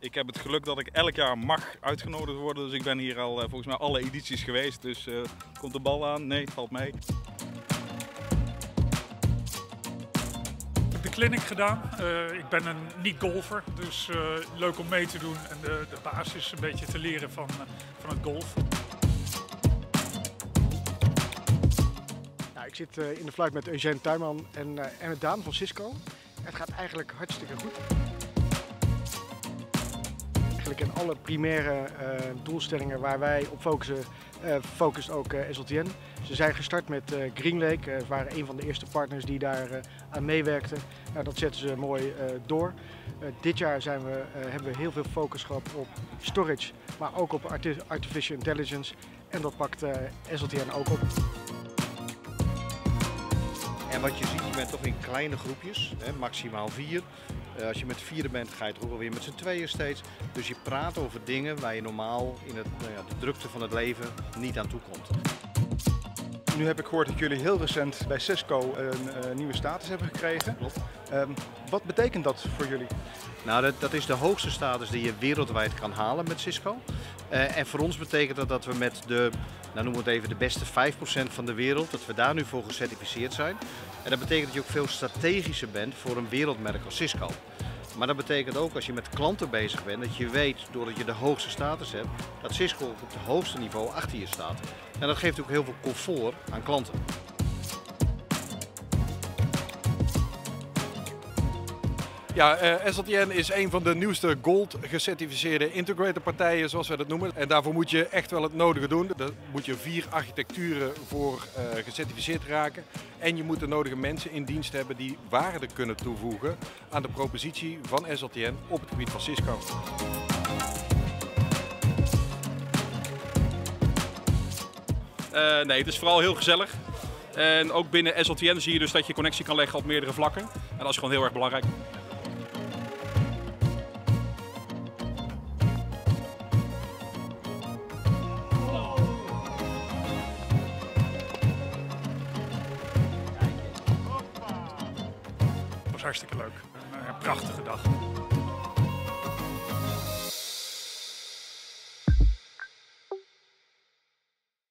Ik heb het geluk dat ik elk jaar mag uitgenodigd worden, dus ik ben hier al volgens mij alle edities geweest. Dus komt de bal aan? Nee, het valt mee. Ik heb de clinic gedaan. Ik ben een niet-golfer, dus leuk om mee te doen en de basis een beetje te leren van het golfen. Nou, ik zit in de flight met Eugène Tuijnman en met Daan van Cisco. Het gaat eigenlijk hartstikke goed. En alle primaire doelstellingen waar wij op focussen, focust ook SLTN. Ze zijn gestart met GreenLake, ze waren een van de eerste partners die daar aan meewerkten. Nou, dat zetten ze mooi door. Dit jaar hebben we heel veel focus gehad op storage, maar ook op artificial intelligence. En dat pakt SLTN ook op. En wat je ziet, je bent toch in kleine groepjes, hè, maximaal 4. Als je met 4 bent, ga je toch ook weer met z'n 2 steeds. Dus je praat over dingen waar je normaal in de drukte van het leven niet aan toe komt. Nu heb ik gehoord dat jullie heel recent bij Cisco een nieuwe status hebben gekregen. Klopt. Wat betekent dat voor jullie? Nou, dat is de hoogste status die je wereldwijd kan halen met Cisco. En voor ons betekent dat dat we met de, nou noemen we het even, de beste 5% van de wereld, dat we daar nu voor gecertificeerd zijn. En dat betekent dat je ook veel strategischer bent voor een wereldmerk als Cisco. Maar dat betekent ook als je met klanten bezig bent, dat je weet, doordat je de hoogste status hebt, dat Cisco op het hoogste niveau achter je staat. En dat geeft ook heel veel comfort aan klanten. Ja, SLTN is een van de nieuwste Gold gecertificeerde integrator partijen, zoals wij dat noemen. En daarvoor moet je echt wel het nodige doen. Daar moet je 4 architecturen voor gecertificeerd raken. En je moet de nodige mensen in dienst hebben die waarde kunnen toevoegen aan de propositie van SLTN op het gebied van Cisco. Nee, het is vooral heel gezellig. En ook binnen SLTN zie je dus dat je connectie kan leggen op meerdere vlakken. En dat is gewoon heel erg belangrijk. Hartstikke leuk. Een prachtige dag.